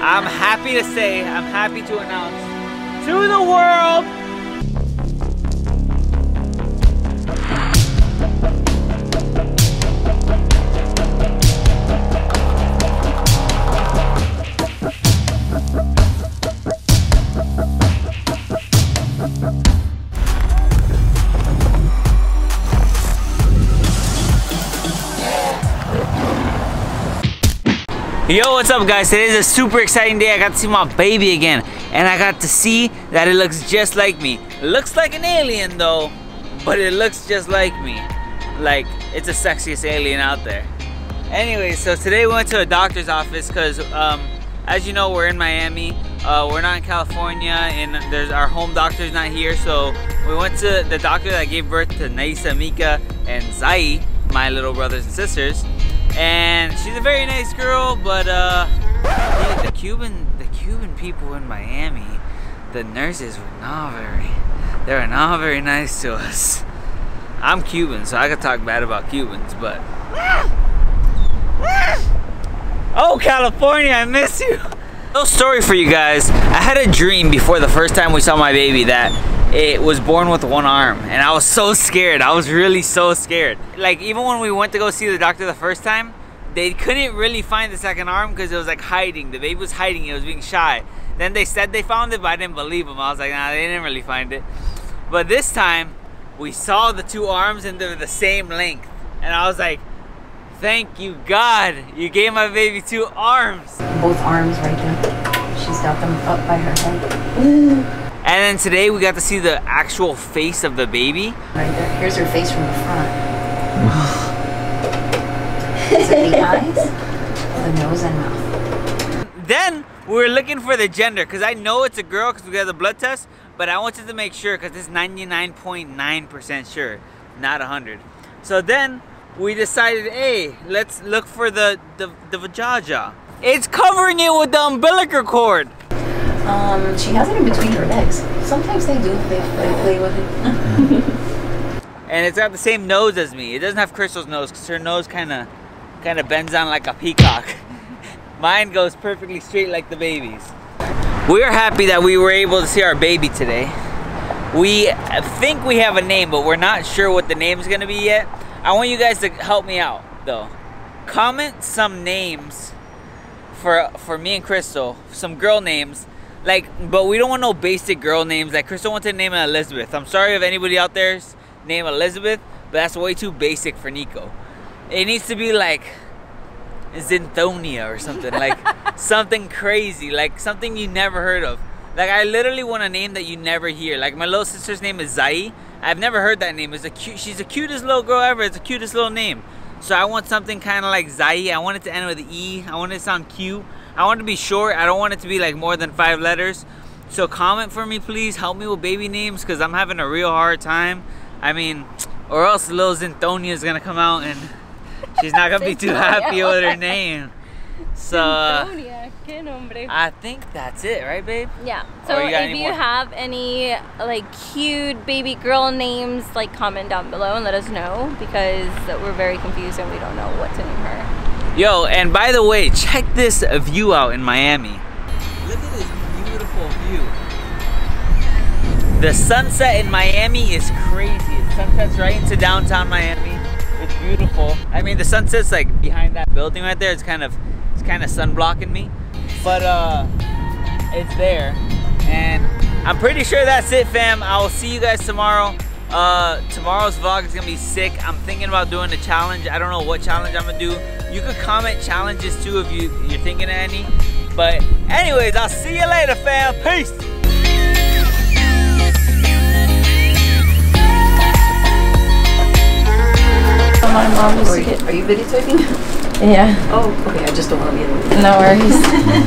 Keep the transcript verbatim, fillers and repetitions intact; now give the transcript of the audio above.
I'm happy to say, I'm happy to announce to the world. Yo, what's up guys? Today is a super exciting day. I got to see my baby again, and I got to see that it looks just like me. It looks like an alien though, but it looks just like me. Like, it's the sexiest alien out there. Anyway, so today we went to a doctor's office because um, as you know, we're in Miami. Uh, we're not in California, and there's our home doctor's not here, so we went to the doctor that gave birth to Naisa Mika and Zai, my little brothers and sisters. And she's a very nice girl, but uh, dude, the Cuban, the Cuban people in Miami, the nurses were not very, they were not very nice to us. I'm Cuban, so I could talk bad about Cubans, but. Oh, California, I miss you. Little story for you guys. I had a dream before the first time we saw my baby that it was born with one arm, and I was so scared. I was really so scared. Like, even when we went to go see the doctor the first time, they couldn't really find the second arm because it was like hiding. The baby was hiding, it was being shy. Then they said they found it, but I didn't believe them. I was like, nah, they didn't really find it. But this time, we saw the two arms and they're the same length. And I was like, thank you God, you gave my baby two arms. Both arms right there. She's got them up by her head. Ooh. And then today we got to see the actual face of the baby. Right there. Here's her face from the front. It's the eyes, the nose, and mouth. Then we were looking for the gender because I know it's a girl because we got the blood test, but I wanted to make sure because it's ninety-nine point nine percent sure, not one hundred. So then we decided, hey, let's look for the the, the vajayjay. It's covering it with the umbilical cord. Um, she has it in between her legs. Sometimes they do, they, they play with it. And it's got the same nose as me. It doesn't have Crystal's nose because her nose kind of kind of bends down like a peacock. Mine goes perfectly straight like the baby's. We're happy that we were able to see our baby today. We think we have a name, but we're not sure what the name is going to be yet. I want you guys to help me out though. Comment some names for, for me and Crystal, some girl names. Like, but we don't want no basic girl names. Like, Crystal wants to name it Elizabeth. I'm sorry if anybody out there's name Elizabeth, but that's way too basic for Nico. It needs to be like Zinthonia or something. Like, something crazy. Like, something you never heard of. Like, I literally want a name that you never hear. Like, my little sister's name is Zai. I've never heard that name. It's a cute, she's the cutest little girl ever. It's the cutest little name. So I want something kind of like Zai. I want it to end with E. I want it to sound cute. I want it to be short. I don't want it to be like more than five letters. So comment for me, please. Help me with baby names because I'm having a real hard time. I mean, or else little Zinthonia is going to come out and she's not going to be too happy with her name. So uh, I think that's it, right babe? Yeah. So you if you more? have any like cute baby girl names, like comment down below and let us know because we're very confused and we don't know what to name her. Yo, and by the way, check this view out in Miami. Look at this beautiful view. The sunset in Miami is crazy. It sunsets right into downtown Miami. It's beautiful. I mean, the sunset's like behind that building right there. It's kind of, it's kind of sun blocking me, but uh, it's there. And I'm pretty sure that's it, fam. I will see you guys tomorrow. Uh, tomorrow's vlog is gonna be sick. I'm thinking about doing a challenge. I don't know what challenge I'm gonna do. You could comment challenges too if you, you're thinking of any. But anyways, I'll see you later, fam. Peace. My mom was. Are you videotaping? Yeah. Oh, okay. I just don't want to be in the video. No worries.